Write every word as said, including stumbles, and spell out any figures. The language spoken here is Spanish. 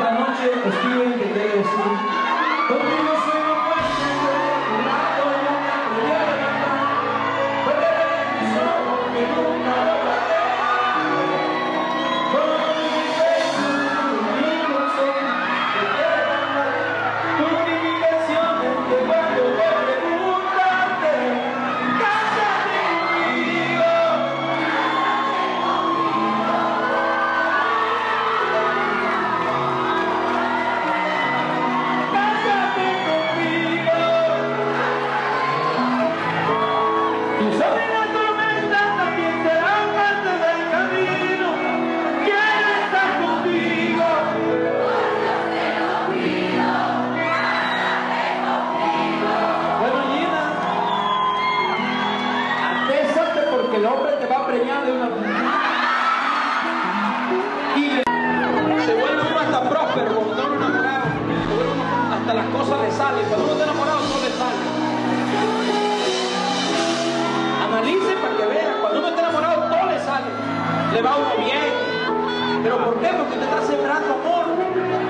esta noche os piden que te decir conmigo soy un paciente, un lado y una colera, porque eres un ojo que nunca lo patea, con mi pecho, mi ilusión, que te mandar comunicaciones que cuando te preguntaste cásate conmigo. Que el hombre te va a preñar de una y se vuelve uno hasta próspero cuando está enamorado, hasta las cosas le salen. Cuando uno está enamorado todo le sale. Analice para que vea, cuando uno está enamorado todo le sale, le va uno bien. Pero ¿por qué? Porque usted está sembrando amor.